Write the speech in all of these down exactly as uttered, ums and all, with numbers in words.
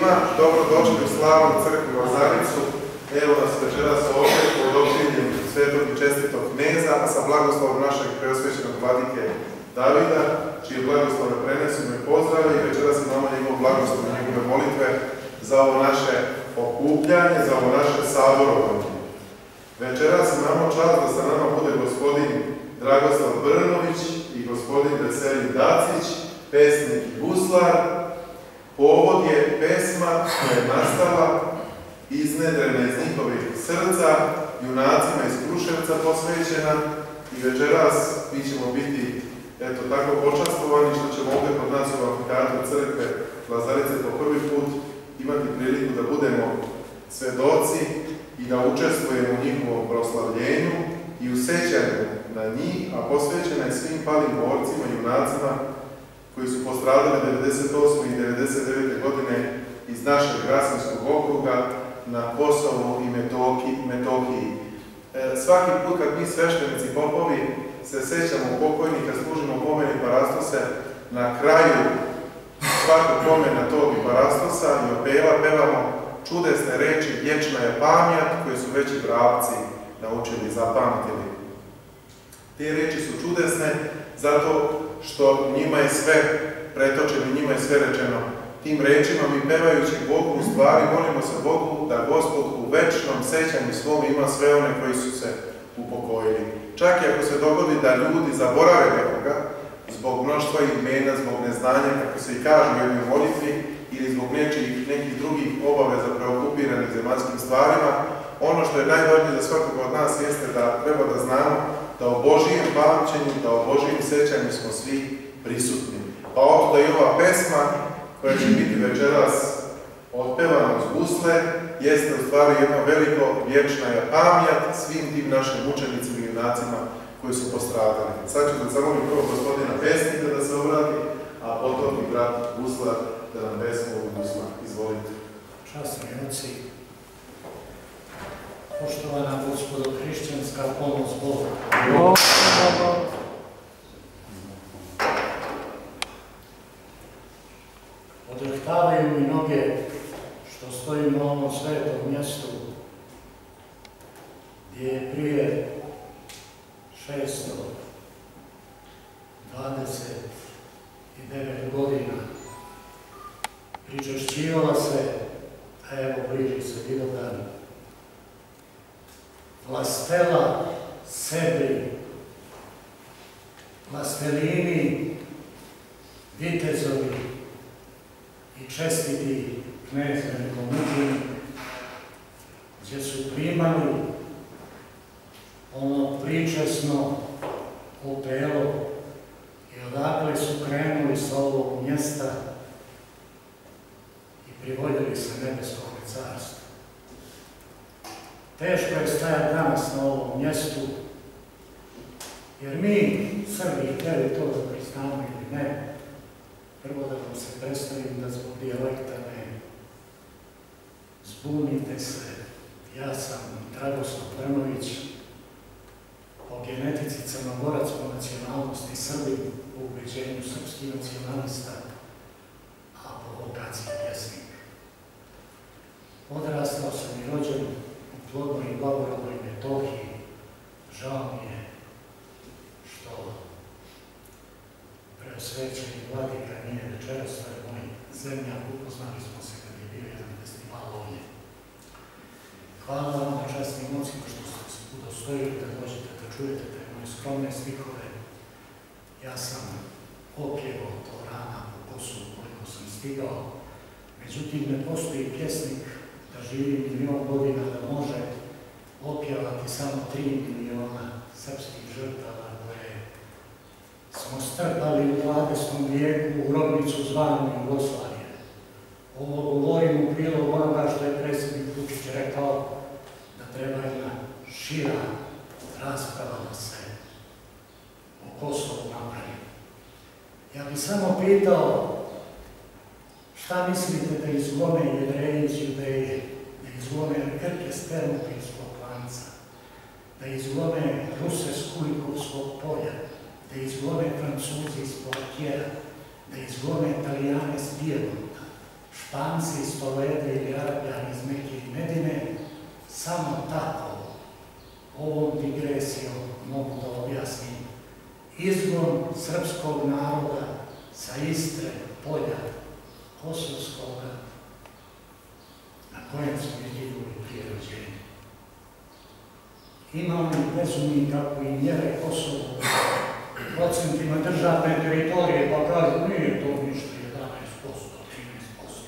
svima, dobrodošli u slavnu crkvu Lazaricu. Evo nas večeras ovdje pod okriljem svetog i čestitog kneza, a sa blagoslovom našeg preosvećenog vladike Davida, čije blagoslove prenesimo i pozdrave i večeras imamo njegov blagoslov i njegove molitve za ovo naše okupljanje, za ovo naše saborovanje. Večeras imamo čast da sa nama bude gospodin Dragoslav Brnović i gospodin Veselin Dačić, pesnik i guslar. Povod je pesma koja je nastala iznedrena iz njihovih srca, junacima iz Kruševca posvećena i večeras mi ćemo biti eto tako počastovani što ćemo ovdje kod nas u amfiteatru crkve Lazarice po prvi put imati priliku da budemo svedoci i da učestvujemo u njihovom proslavljenju i u sećanju na njih, a posvećena je svim palim borcima i junacima koji su postradali devedeset osme i devedeset devete godine iz našeg Rasinskog okruga na Kosovu i Metohiji. Svaki put kad mi sveštenici popovi se sećamo pokojnika, služimo pomene parastose, na kraju svakog pomena tog i parastosa i opeva pevamo čudesne reči, vječna je pamjat koje su već i vrapci naučili i zapamtili. Te reči su čudesne zato što njima je sve pretočeno, njima je sve rečeno. Tim rečima mi pevajući Bogu u stvari molimo se Bogu da Gospod u večnom sećanju svom ima sve one koji su se upokojili. Čak i ako se dogodi da ljudi zaborave nekoga zbog mnoštva imena, zbog neznanja, kako se i kažu u jednoj molitvi, ili zbog nečijih nekih drugih obaveza preokupiranih zemaljskim stvarima, ono što je najvažnije za svakog od nas jeste da treba da znamo da o Božijem pamćenju, da o Božijem sećanju smo svi prisutni. Pa onda i ova pesma koja će biti večeras otpevana uz gusle, jeste u stvari jedno veliko vječna je pamjat svim tim našim učenicima i junacima koji su postradali. Sad ću da zamolim prvo gospodina pesnika da se obrati, a potom i brat guslar da nam pesmu u gusla. Izvolite. Časni junaci, poštovana gospodo, hrišćanska pomoć Boga. Odrhtavaju mi noge što stojim na onom svetom mjestu gdje je prije šesto dvadeset devet godina pričašćivala se, a evo bliži se Vidogdan, Lastela Sebri, Lastelini, Vitezovi i čestiti knezani komuniji, gdje su primali ono pričesno opelo i odakle su krenuli sa ovog mjesta i privodili se nebeskog carstva. Teško je stajati danas na ovom mjestu, jer mi, Srbi, htjeli to da priznamo ili ne, prvo da vam se predstavim da zbog dijalekta ne zbunite se. Ja sam Dragoslav Brnović, po genetici crnogorac, po nacionalnosti Srbi, po ubeđenju srpskih nacionalista, a po vokaciji pjesnik. Odrastao sam i rođen u plodnoj i blagorodnoj Metohiji. Žao mi je što preosvećeni vladika nije večeras, to je moj zemljak, upoznali smo se kad je bio jedan festival ovdje. Hvala vam, časni mocima, što ste se udostojili da dođete da čujete te moje skromne stihove. Ja sam opjevao to rana po Kosovu koliko sam stigao, međutim ne postoji pjesnik da živi milion godina, da može opjevati samo tri miliona srpskih žrtava koje smo strpali u dvadesetom vijeku u grobnicu zvanu Jugoslavije. Ovo govorim u prilog onoga što je predsjednik Vučić rekao da treba jedna šira rasprava da se o Kosovu napravi. Ja bih samo pitao šta mislite da izgone Jevrejić i Judeje, da izgone Grke s Termopilskog lanca, da izgone Ruse s Kulikovskog polja, da izgone Francuzi s Poatjera, da izgone Italijane s Pijemonta? Španci, Stolede ili Arapljani iz Mekke i Medine, samo tako ovom digresijom mogu da objasnim izgon srpskog naroda sa Istre, polja kosovskoga, na kojem smo izgubili prije rođenja. Imamo bezumni kako i mjere Kosovo procentima državne teritorije, pa kažu nije to ništa jedanaest posto, trinaest posto.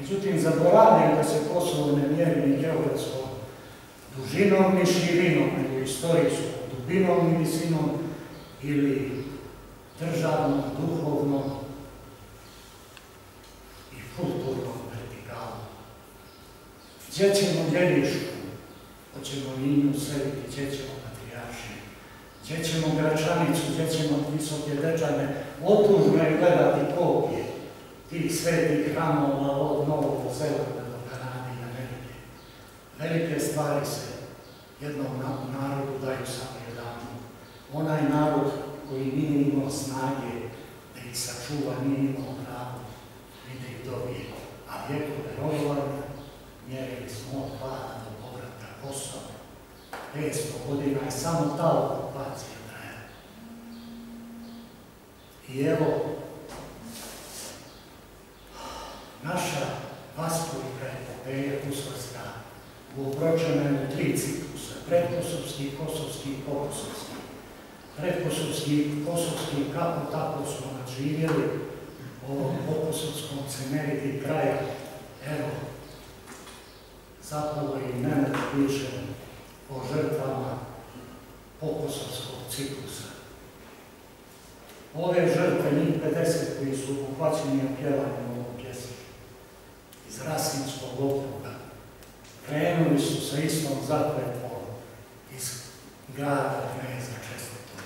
Međutim, zaboravljaju da se Kosovo ne mjeri ni geografskom dužinom ni širinom, nego istorijskom dubinom i visinom ili državnom, duhovnom i kulturnom vertikalu. Gdje ćemo Ljenišku, hoćemo Ninju srediti, gdje ćemo Patrijaršiju, gdje ćemo Gračanicu, gdje ćemo Visoke Dečane, otužno je gledati kopije tih svetih hramova od Novog Zelanda do Kanade i Amerike. Velike stvari se jednom narodu daju samo jednom. Onaj narod koji nije imao snage da ih sačuva, nije imao pravo ni da ih dobije. A vjekove rogovanja mjerili smo od pada do povratka Kosova. petsto godina je samo ta okupacija trajala. I evo, naša Vaskovika epopeja Kosovska uobročena je u tri ciklusa, predkosovski, kosovski i pokosovski. Predkosovski, kosovski, kako tako smo nadživjeli u ovom pokosovskom cemeriti kraju. Evo, zapravo i mene piše o žrtvama pokosovskog ciklusa. Ove žrtve, njih pedeset koji su obuhvaćeni opjevanjem ovom pjesmi iz Rasinskog okruga, krenuli su sa istom zakletvom iz grada Kneza Čestitog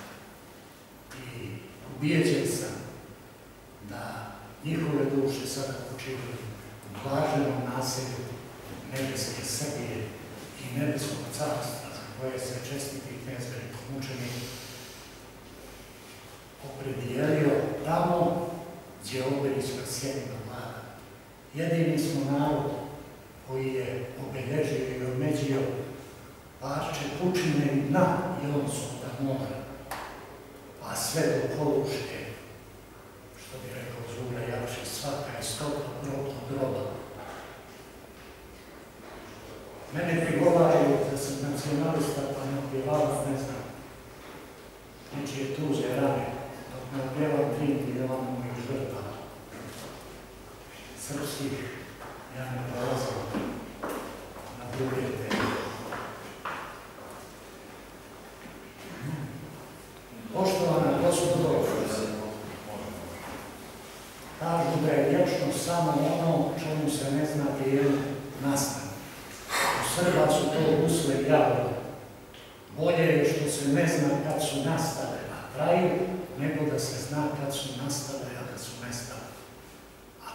i ubijeđen sam da njihove duše sada počivaju u blaženom naselju nebeske Srbije i nebeskog carstva za koje se Čestiti Knez Velikomučenik opredijelio tamo gdje obeliska sjedina vlada. Jedini smo narod koji je obeležio i omeđio parče pučine i dna Jonskoga mora, a sve do Koluške, što bi rekao Zura Jakšić, svaka je stopa grobno groba. Mene prigovaraju da sam nacionalista, pa ne objevala, ne znam, nečije tuze rane, dok ne objevam tri miliona mojih žrtava srpskih. Ja ne dolazim na druge teme. Poštovana gospodo, kažu da je vječnost samo ono čemu se ne zna dijelu nastane. U Srba su to usle javno. Bolje je što se ne zna kad su nastale, a traju, nego da se zna kad su nastale, a da su nestale.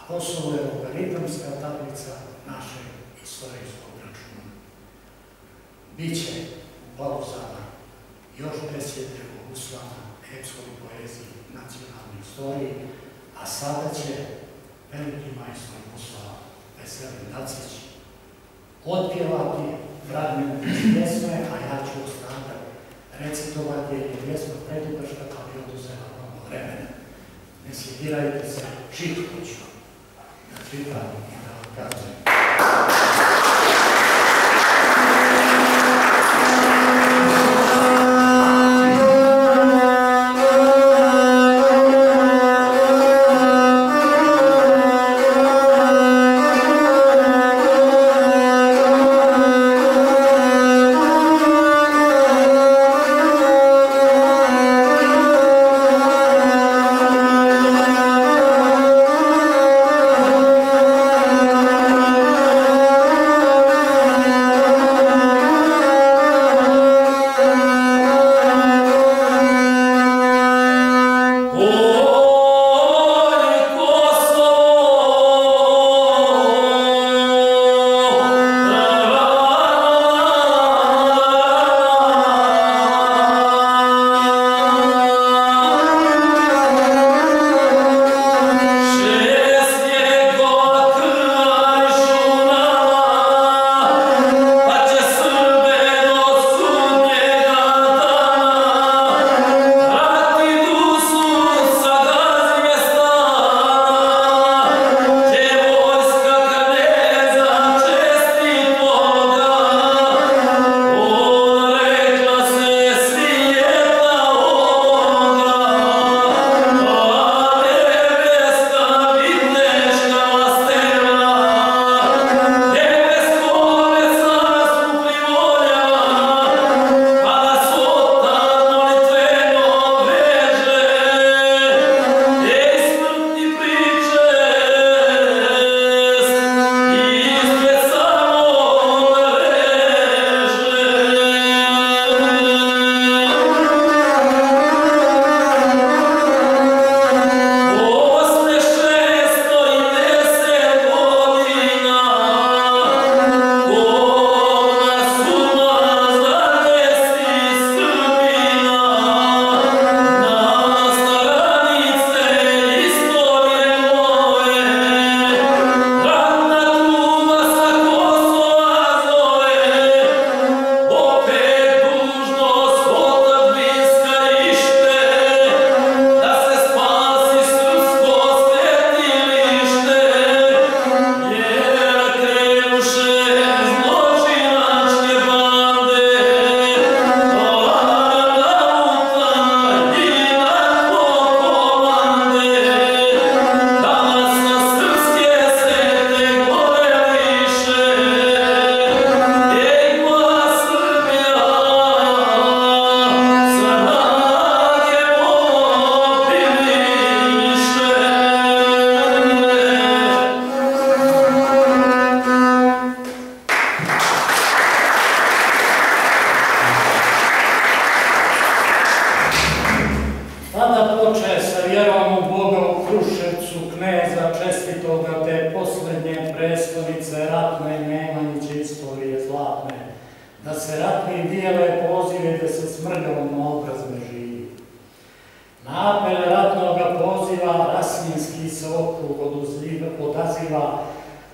Kosovo je logaritamska tablica našeg istorijskog računa. Biće u pauzama još desetljeća uslana epskoj poeziji nacionalne istorije, a sada će veliki majstor Jugoslava Veselin Dačić otpjevati fragmente pjesme, a ja ću ostatak recitovati jer je pjesma predugačka pa bi oduzela mnogo vremena. Ne sjedirajte se, čitko ću. Čitam i da vam kažem.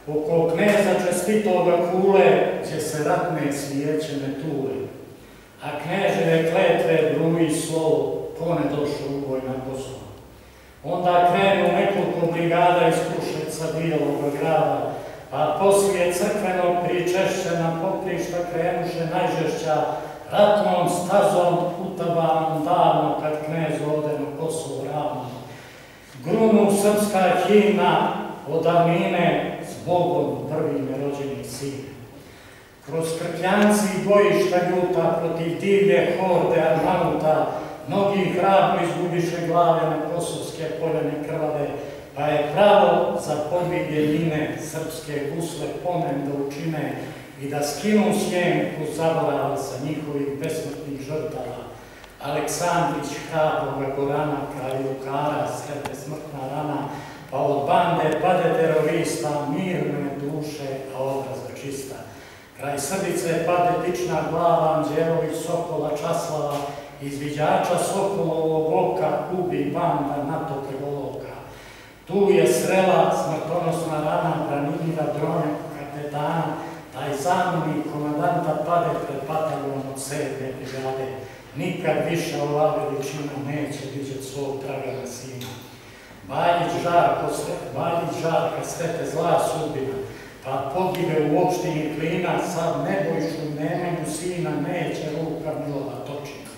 Oko kneza čestitoga kule, gdje se ratne svijeće ne tule. A kneževe kletve brumi slovo, ko ne došao u boj na Kosovo. Onda krenu nekoliko brigada iz Kruševca bijeloga grada, a poslije crkvenog pričešća na poprišta krenuše najžešća ratnom stazom utabanom davno kad knez ode na Kosovo ravno. Grunu srpska himna od davnine s Bogom prvi nerođeni sin. Kroz krkljanci i bojišta ljuta protiv divlje horde armanuta mnogi hrabro izgubiše glave na kosovske poljene krvave, pa je pravo za pobjeljine srpske gusle pomen da učine i da skinu sjenku zaborava sa njihovih besmrtnih žrtava. Aleksandrić hrabrova gorana kraj Lukara srede smrtna rana, pa od bande pade terorista, mirne duše, a obraza čista. Kraj Srbice pade tična glava Mzjerović sokola Časlava, izviđača sokolovog oka ubi banda NATO krvoloka. Tu je srela smrtonosna rana Branimira Drone kapetana, taj zamjenik komandanta pade pred bataljonom od sedme brigade. Nikad više ova veličina neće vidjeti svog dragana sina. Baljić žarka svete zla sudbina, pa pogine u opštini Klina, sad nebojšu nemenu sina neće ruka milova točina.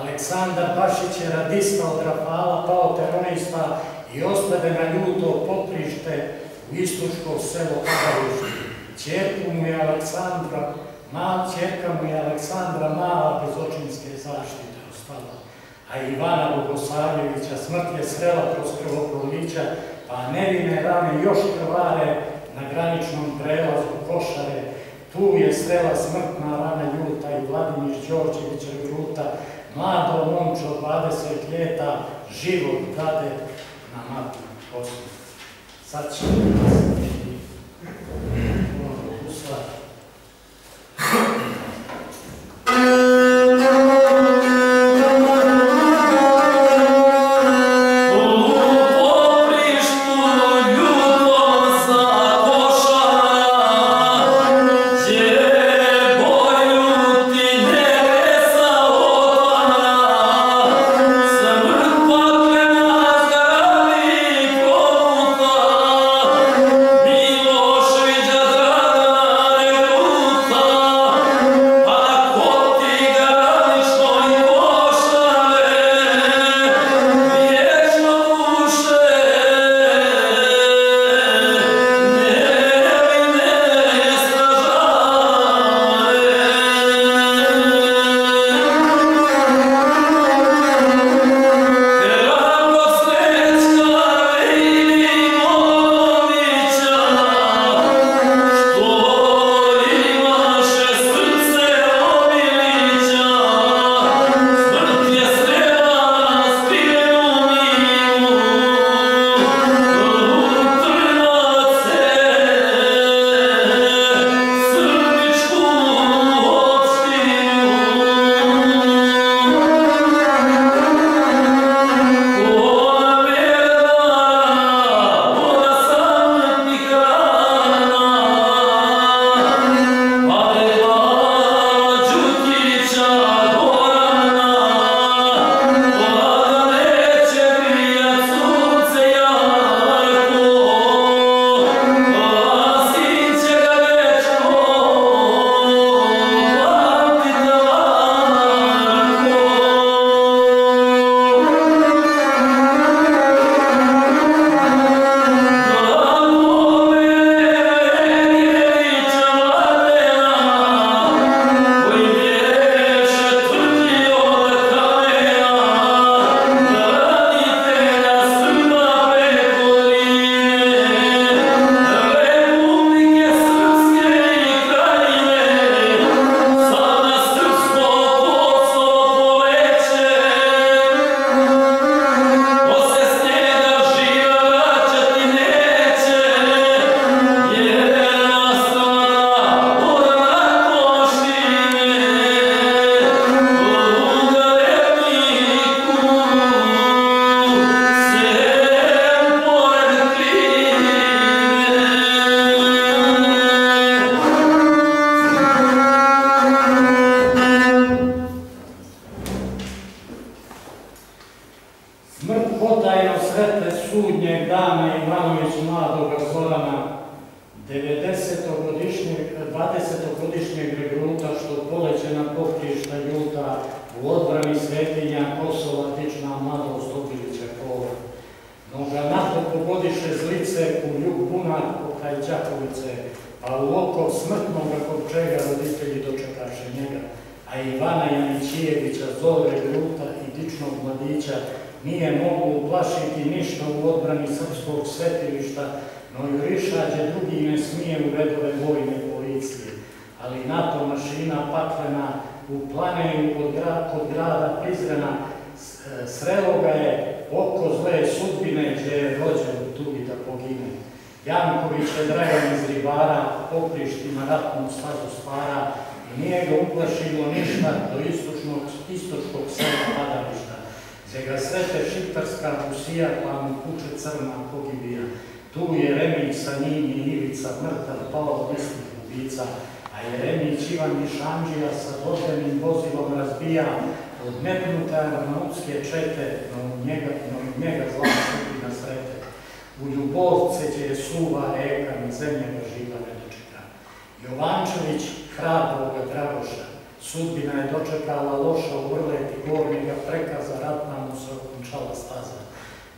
Aleksandar Pašić je radista od Rafala, pao teronista i ostade na ljuto poprište u istočko selo Padalište. Čerka mu je Aleksandra, mala čerka mu je Aleksandra mala bez očinske zaštite ostala, a Ivana Bogosavljevića smrt je srela kroz krvoprolića, pa nevine rane još krvare na graničnom prelazu Košare. Tu je srela smrtna rana ljuta i Vladiniš Čovčevića gruta, mlado momče od dvadeset ljeta, život dade na matnom Kosovu. Sad ćemo nastaviti ono usla. desetogodišnjeg regruta što poleće na pokrišta ljuta u odbrani svetinja Kosova tična mladost obilića kola. Noga nato pogodiše zlice u ljub bunar pokraj Đakovice, a u oko smrtnog kopčega roditelji dočekaše njega, a Ivana Janićijevića, zove regruta i dičnog mladića, nije mogu uplašiti ništa u odbrani srpskog svetilišta, no jurišađe drugi ne smije u redove vojne policije. Ali NATO mašina patvena u planeju kod grada Prizrena srelo ga je oko zle sudbine gdje je rođen dugi da pogine. Janković je dragan iz Ribara, pokrištima ratnom stazu spara i nije ga uplašilo ništa do istočnog sela Padališta, gdje ga svete šiptarska Rusija koja mu puče crna pogibija. Tu je Remic sa njim i Ivica mrtav pao od mislih ubica, a Jeremijić Ivan i Šamđija sa dozirnim vozilom razbija od metnute marutske čete, no u njega, no njega zla skupina srete. U Ljubovce će je suva reka, na zemlje ga živa ne dočeka. Jovančević, hrabroga Dragoša, sudbina je dočekala loša u vrleti gornjega prekaza, ratna mu se okončala staza.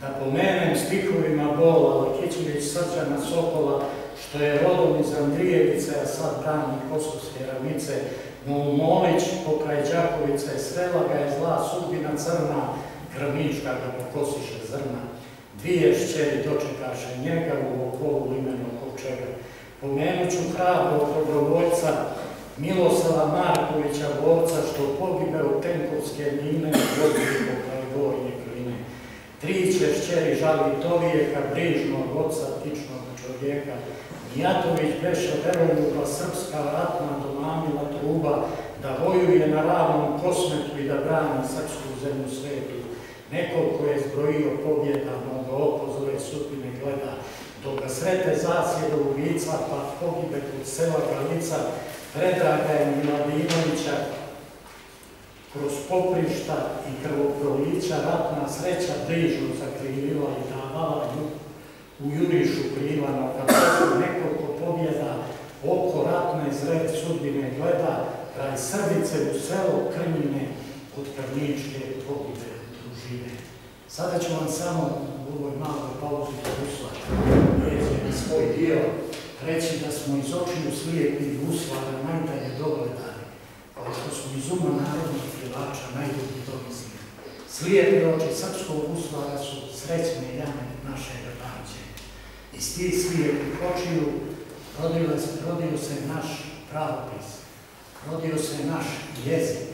Da pomenem stihovima bola Lakićević Srđana Sokola, što je rodom iz Andrijepice, a sad brani kosovske ravnice, no u Molić pokraj Đakovice svela ga je zla sudbina crna, krvnička ga pokosiše zrna. Dvije šćeri dočekaše njega u okolu imenom Kovčega. Pomenut ću hrabrog dobrovoljca Miloseva Markovića borca, što pogibe u tenkovske mine u Bogdogu pokraj gornje Krnjine. Tri će šćeri Žalitovijeka, brižnog oca tičnog čovjeka. Nijatović beše veroljuba srpska ratna domamila truba da vojuje na ravnom kosmetu i da brani srpsku zemlju svetu. Nekoliko je zbrojio pobjeda, no ga opozove sudbine gleda. Dok ga srete zasjede ulica, pa pogibe kod sela Kalica, predraga je Miladinovića kroz poprišta i krvoprolića ratna sreća brižno zakrivila i davala u jurišu Šukljivano, kada su nekoliko pobjeda oko ratne zred sudbine gleda, kraj Srbice u selo Krnjine od krvničke pogibe družine. Sada ću vam samo u ovoj maloj pauzi guslati, jer svoj dio reći da smo iz očiju slijepih guslara najdalje dogledali, kao što smo iz uma narodnih pjevača najdalje domislili. Slijepe oči srpskog guslara su srećne jame našeg pamćenja. Iz tih slijepih očiju rodio se naš pravopis, rodio se naš jezik,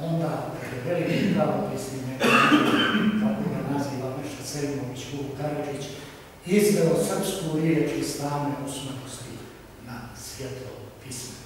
onda je veliki pravopisni mehanizam, kako ga naziva Meša Selimović Vukaričić, izveo srpsku riječ i slavne osmanosti na svjetlo pismenosti.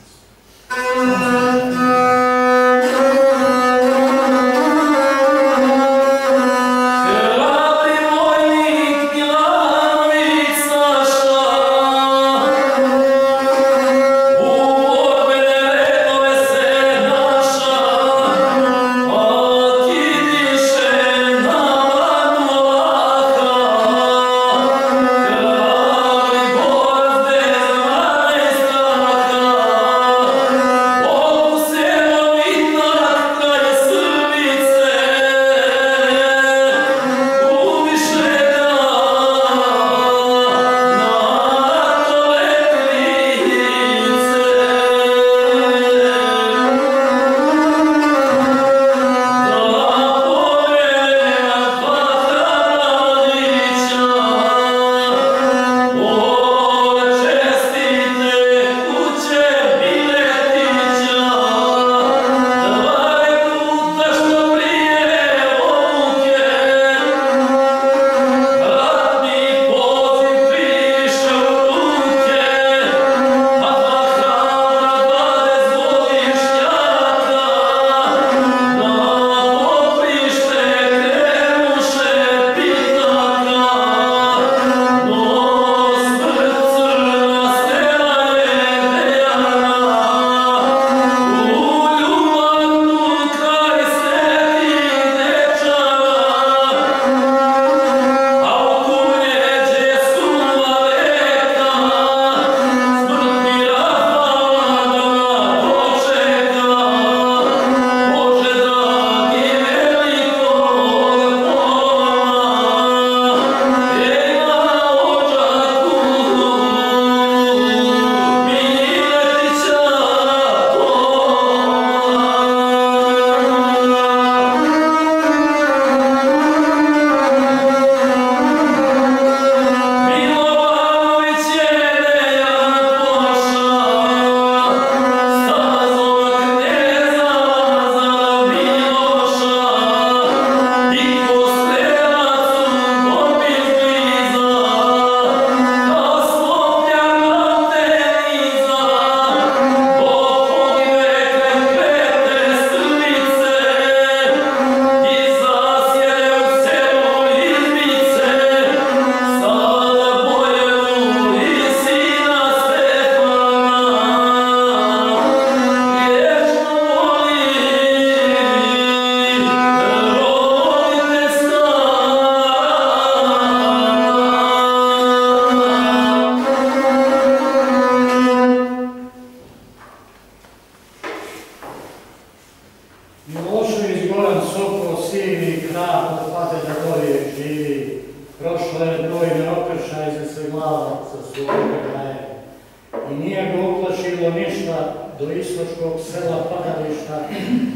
i nije ga uplašilo ništa do istočkog sela Padališta,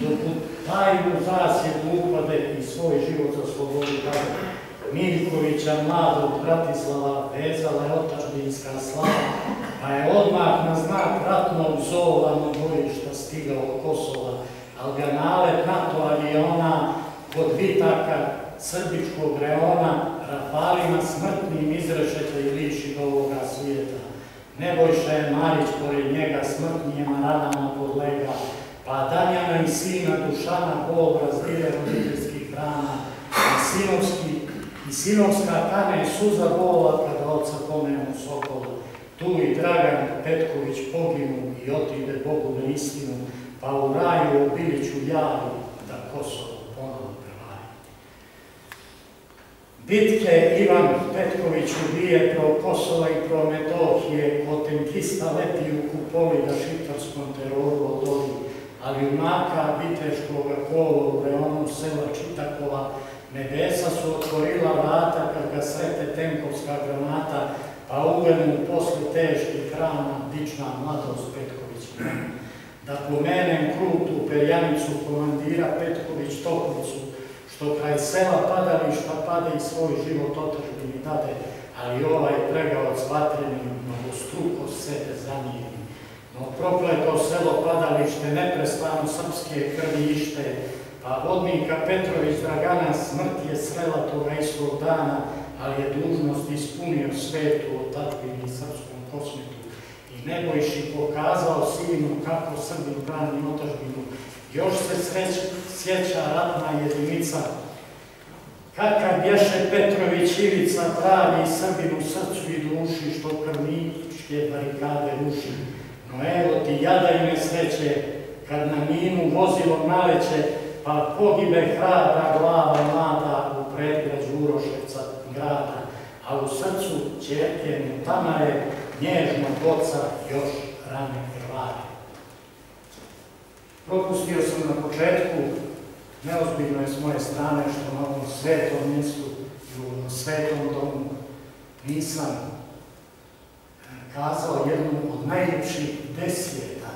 dok u tajnu zasjedu upade i svoj život za slobodu dana. Miljkovića mladog Bratislava vezala je otačbinska slava, pa je odmah na znak ratno uzolano bojišta stigao Kosova, ali ga nalet NATO aviona kod vitaka srbičkog reona rafalima smrtnim izrešete i liši do ovoga svijeta. Nebojša je Marić pored njega smrtnijima ranama podlega, pa Danjana i sina Dušana bol razdire roditeljskih rana, a sinovski i sinovska tane suza bola kada oca pomenu Sokola. Tu i Dragan Petković poginu i otide Bogu na istinu, pa u raju obiliću javi da Kosovo ponovno prevari. Bitke Ivan Petković ubije pro Kosova i pro Metohije, otenkista leti u kupoli da šiptarskom teroru odoli, ali umaka viteškoga kola u reonu sela Čitakova nebesa su otvorila vrata kad ga srete tenkovska granata, pa uvenu posle teških rana dična mladost Petkovića. Da pomenem krutu perjanicu komandira Petković Toplicu, što kraj sela Padališta pade i svoj život otačbini dade, ali ovaj pregaoc vatreni mnogostruko sebe zanijeni. No prokleto selo Padalište neprestano srpske krvi ište, pa vodnika Petrović Dragana smrt je srela toga istog dana, ali je dužnost ispunio svetu otačbini srpskom kosmetu. Nebojši pokazao sinu kako Srbin brani otačbinu. Još se sjeća ratna jedinica. Kakav bješe Petrović Ivica pravi Srbin u srcu i duši, što krvničke barikade ruši. No evo ti jada i nesreće, kad na minu vozilo naleće, pa pogibe hrabra glava mlada u predgrađu Uroševca grada, a u srcu ćerke mu Tamare nježnog oca još rane krvare. Propustio sam na početku, neozbiljno je s moje strane što na ovom svetom mjestu i u ovom svetom domu nisam kazao jednu od najljepših desijeta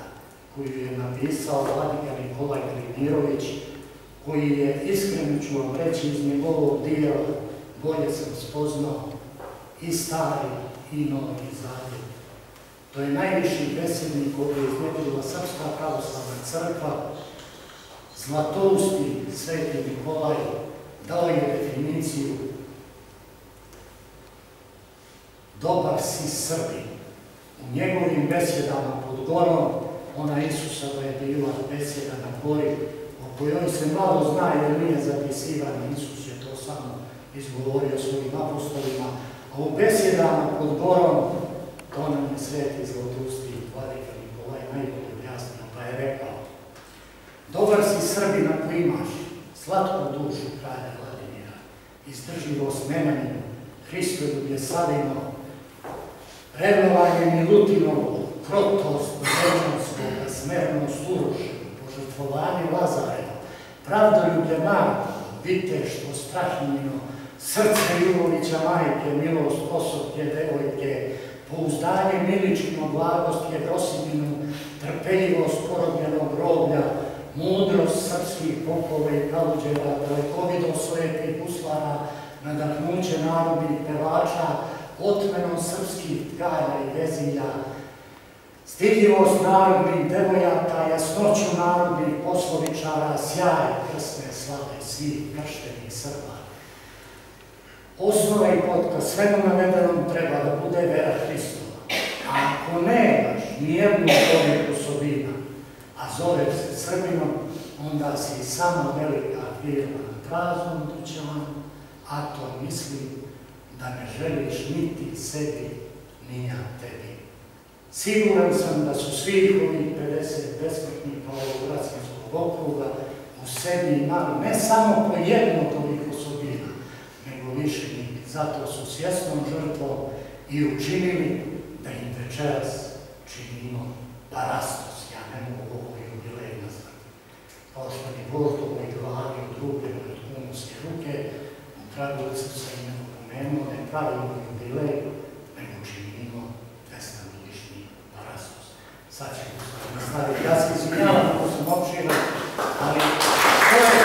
koju je napisao vladika Nikolaj Klimirović, koji je, iskreno ću vam reći, iz njegovog dijela bolje sam spoznao i stari i Novi Zagreb. To je najviši besednik koji je izvodila Srpska pravoslavna crkva. Zlatousti sveti Nikolaj dao je definiciju: dobar si Srbin. U njegovim besjedama pod gorom, ona Isusova je bila besjeda na gori, o kojoj se malo zna jer nije zapisivana, Isus je to samo izgovorio svojim apostolima, a u besjedama pod gorom, to nam je sveti zlatusti vladika Nikolaj najbolje objasnio, pa je rekao: dobar si Srbin ako imaš slatku dušu kralja Vladimira, izdrživost Nemanjinu, Hristoljubje Savino, revnovanje Milutinovo, krotost Božanskoga, smernost Uroševu, požrtvovanje Lazareva, pravdoljublje Marko, viteštvo Strahinjino, srce Ljubovića majke, milost Kosovke devojke, pouzdanje miličkino, blagost Jerosiminu, trpeljivost porodnjenog roblja, mudrost srpskih popova i kaluđeva, dalekovidost svetih uslara, nadahnuće narodnih pevača, otmenost srpskih tkaja i vezilja, stidljivost narodnih devojaka, jasnoću narodnih poslovičara, sjaj krsne slave svih krštenih Srba. Osnova i potka svemu navedenom treba da bude vera Hristova. A ako nemaš nijednu dobrih osobina, a zoveš se Srbinom, onda si samo velika firma na praznom dućanu, a to mislim da ne želiš niti sebi, ni ja tebi. Siguran sam da su svih ovih pedeset besmrtnika ovog Rasinskog okruga u sebi imali ne samo po jednu toliko osobina, nego više. Zato su svjesnom žrtvom i učinili da im večeras činimo parastos. Ja ne mogu ovo jubilej nazvati. Kao što mi Bogdog i Vladiniš Čovčević od kumovske ruke, u Dragovice se im ne opomenuo, ne pravimo jubilej, nego činimo dvestogodišnji parastos. Sad ću staviti, ja se izvinjavam ako sam opširan, ali to je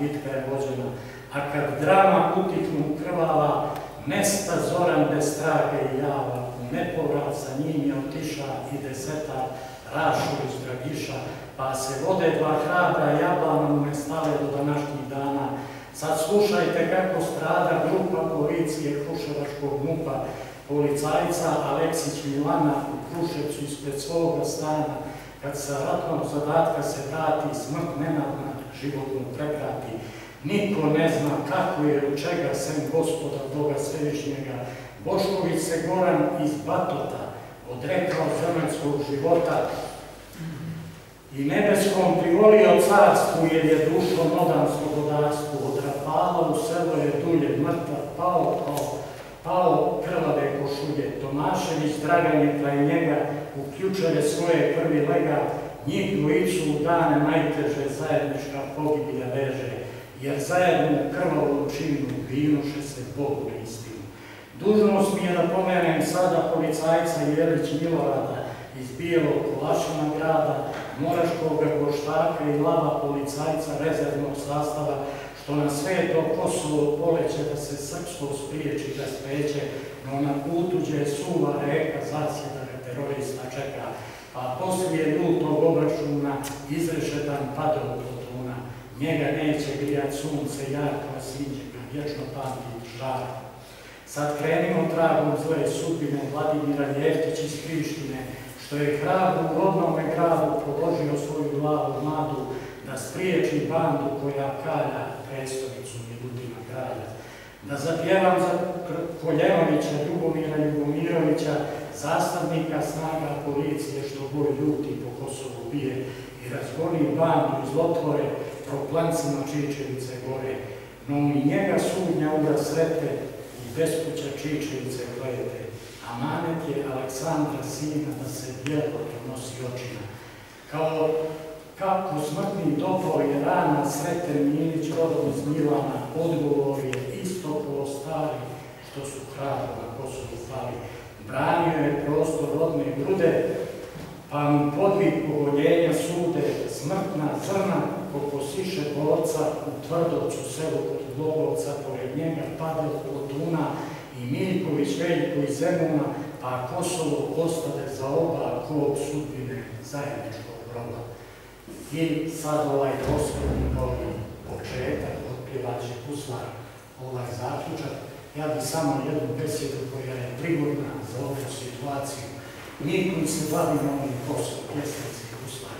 bitka je vođena, a kad drama utihnu krvala, nesta zoran bez trage i java, u nepovrat sa njim je otiša i deseta rašu iz Dragiša, pa se vode dva hrabra jablanom ne stale do današnjih dana. Sad slušajte kako strada grupa policije Kruševačkog mupa, policajca Aleksić Milana u Kruševcu ispred svoga stana, kad sa ratnog zadatka se vrati, smrt nenadna životno prekrati. Niko ne zna kako je u čega sem Gospoda Boga Svevišnjega. Bošković se Goran iz Batota odrekao zemljskog života i nebeskom privolio carstvu, jer je dušom odan slobodarstvu. Od Rafala u selo je dulje mrtav pao, pao, pao krvave košulje. Tomašević Dragan je kraj njega, uključuje svoje prvi lega, njih dvojicu u dane najteže zajednička pogibilja veže, jer zajedno krvavu činu vinuše se Bogu na istinu. Dužnost mi je da pomenem sada policajca Jelić Milorada iz Bijelog Kolašina grada, Moraškog Goštaka i lava policajca rezervnog sastava, što na sveto Kosovo poleće da se srpstvo spriječi da spreće, no na putu gdje je suva reka zasjedane terorista čeka, a poslije lutog obračuna izrešetan padao do tuna. Njega neće grijat sunce jarko sinđega, vječno pamti žara. Sad krenimo tragom zle sudbine Vladimira Jeftić iz Krištine, što je hrabru u rodnome gradu položio svoju glavu mladu da spriječi bandu koja kalja predstavnicu Milutina kralja. Da zapjevam za Koljenovića, Ljubomira Ljubomirovića, zastavnika snaga policije što boj ljuti po Kosovu bije i razgoni bandu iz otvore proplancima Čičevice gore, no mi njega sudnja uda srete i bespuća Čičevice glede. A manet je Aleksandra sina da se djelo nosi očina. Kao kako smrtni dopor je rana Srete Milić rodom iz Milana, odgovor je isto kao stari što su hrabro na Kosovu stali. Branio je prostor rodne grude, pa mu podvih povoljenja sude, smrtna zrna pokosiše borca u Tvrdoću selu kod Logovca, pored njega padao Plotuna i Miljković Veljko iz Zemuna, pa Kosovo ostade za oba kog sudbine zajedničkog groba. I sad ovaj osnovni novi početak od pjevače Kuslar, ovaj zaključak. Ja bih samo jednu besedu koja je prigodna za ovu situaciju. Mi koji se bavimo ovim poslom, pjesnici Kuslar,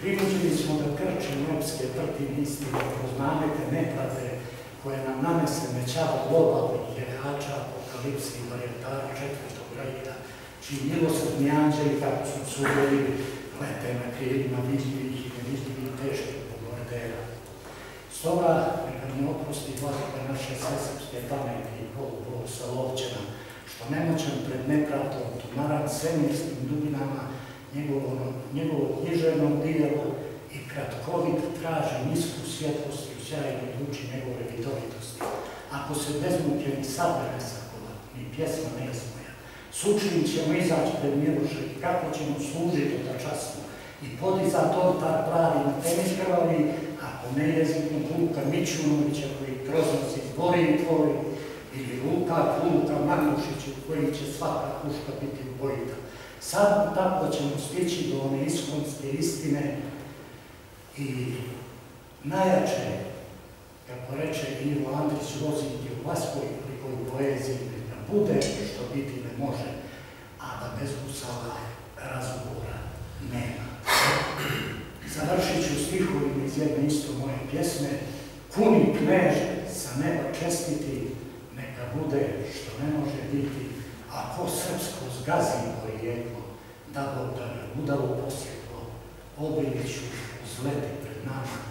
primuđeni smo da krčimo opske vrtine istine, poznavete nepravde koje nam nanese mećava globalnih jehača apokalipsi i varijetara četvrtog reda, čiji milosrdni anđeli, kako smo sudjeli, lete na krijelima vidljivih i nevidljivih teških bombardera. Stoga, neka mi oprosti vladika naše sesrpske pameti i polubog sa lovčena, što nemoćan pred nepravdom tumaran svemirskim dubinama njegovog književnog dijela i kratkovit traže nisku svjetlost i usjajno ljuči njegove vidovitosti. Ako se bezmutljeni sabere sakova, ni pjesma ne smo. Sučnim ćemo izaći pred Miloše i kako ćemo služiti od časno i podizati oltar pravi na temi krvavi, ako ne jeziknu Luka Mičunovića koji grozno se izbori i tvori, ili Luka Luka Magnušića koji će svaka puška biti ubojita. Samo tako ćemo stići do one iskonske istine i najjače, kako reče Ivo Andrić Lozin je u vaskoj prikoj poeziji, da bude što biti može, a da bez usala razgovora nema. Završit ću stihovima iz jedne isto moje pjesme. Kuni kneže sa neba čestiti, neka bude što ne može biti, a ko srpsko zgazi porijeklo, da Bog da me udalo posjeklo, obiliću uzleti pred nama,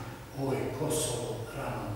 ovo je Kosovo rano.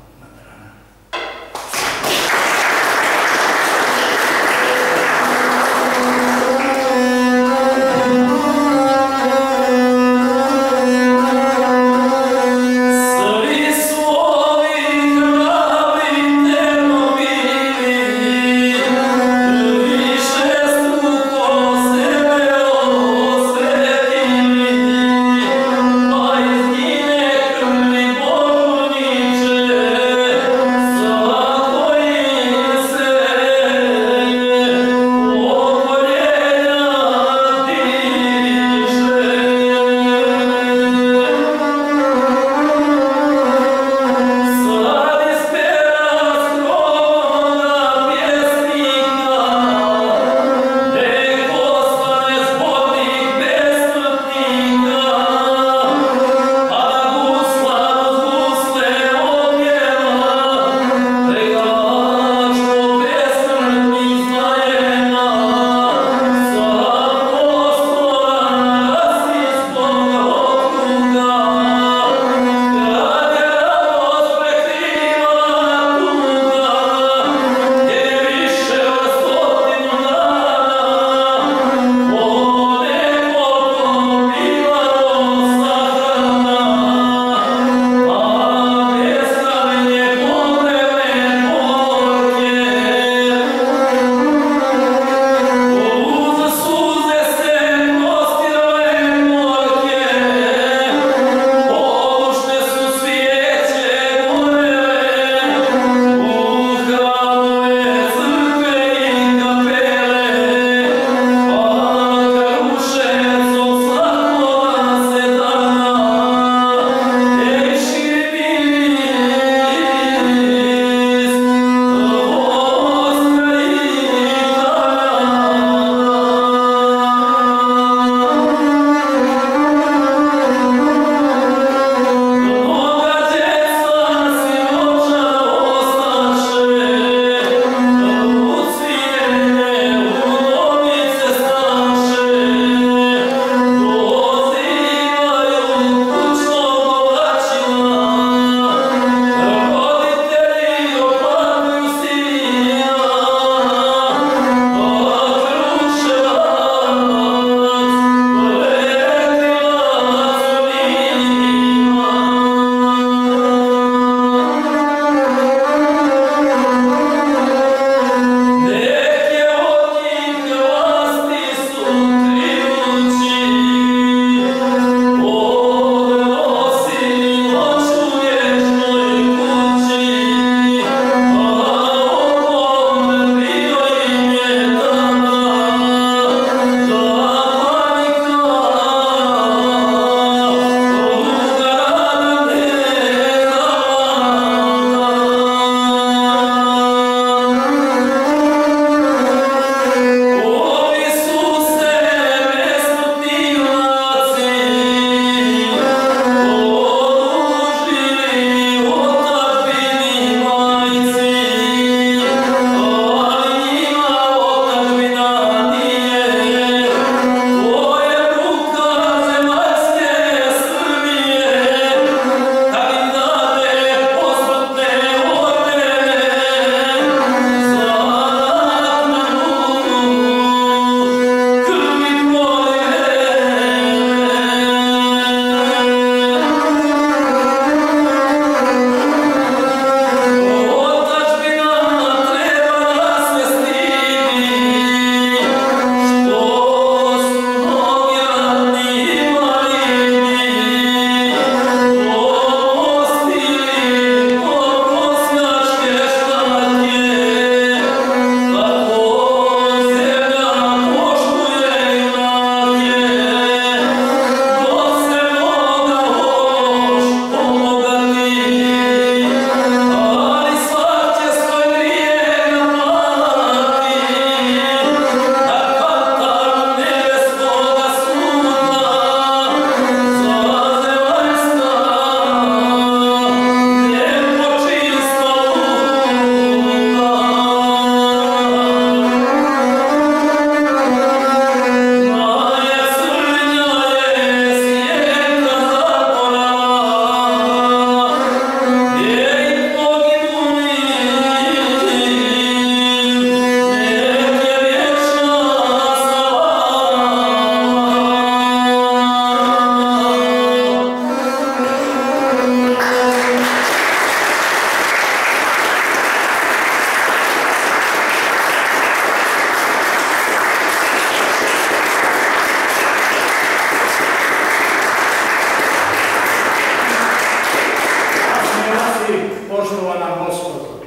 poštovana gospodo,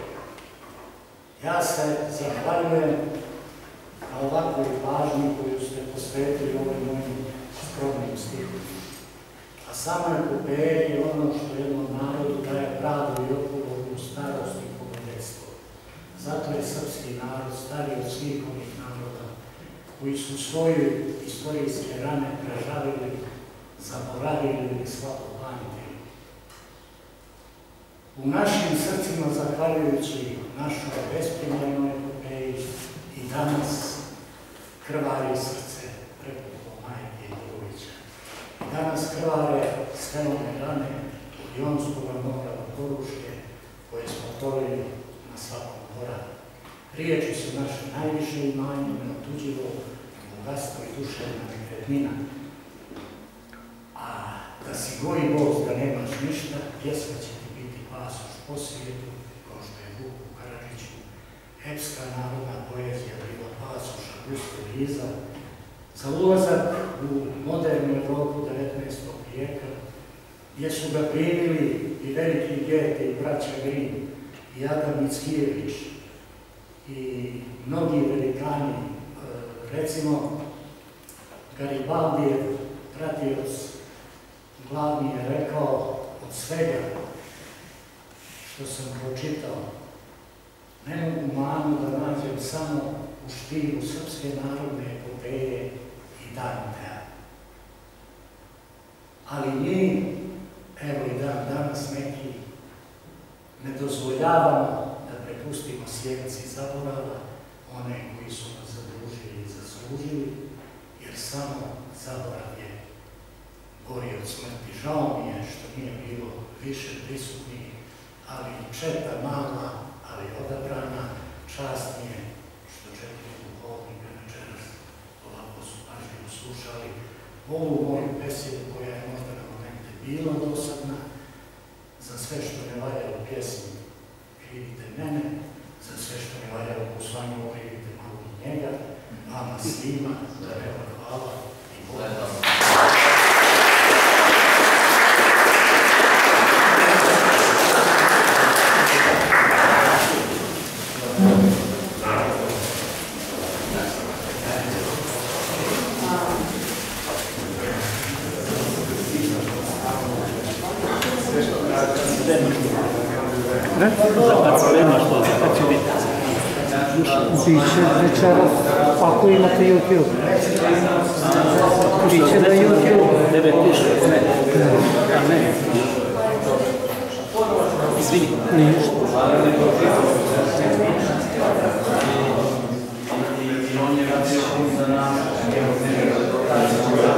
ja se zahvaljujem na ovakvoj pažnji koju ste posvetili ovim mojim skromnim stihom. A samo je epopeja i ono što jednom narodu daje pravdu i odgovornu starost i pogodstvo. Zato je srpski narod stariji od svih onih naroda koji su svoje istorijske rane prežalili, zaboravili ili slabo pametili. U našim srcima, zahvaljujući našoj besprimarnoj epopeji, i danas krvari srce prepuko Majke Bogovića. I danas krvare stelone rane od Jonskoga mora do Koruške, koje smo torili na svakom koraku. Riječi su naše najviše imanje, neotuđivo bogatstvo i duševna nekretnina. A da si goji voz, da nemaš ništa, pjesma će ti biti pasoš po svijetu, kao što je Vuku Karadžiću. Epska narodna poezija bila pasoša gusto viza za ulazak u modernu Evropu devetnaestog vijeka, gdje su ga primili i veliki Gete i braća Grim i Adam Mickijević i mnogi velikani, recimo Garibaldijev pratioc glavni je rekao od svega što sam pročitao, ne mogu manu da nađem samo u štivu srpske narodne epopeje i Dantea. Ali mi, evo i dan danas neki, ne dozvoljavamo da prepustimo sjednici zaborava one koji su nas zadružili i zaslužili, jer samo zaborav je gori od smrti. Žao mi je što nije bilo više prisutnih, ali četa mala, ali odabrana, čast mi je što četiri duhovnika večeras ovako su pažljivo slušali ovu moju besjedu koja je možda nam negdje bila dosadna. Za sve što ne valja u pjesmi krivite mene, za sve što ne valja u poslanju krivite malo i njega, vama svima, da nema hvala i hvala. Biće večeras, ako imate YouTube. Biće na YouTube. Tebe piše, ne. A ne. Izvini. Ništa. I on je radio za nas.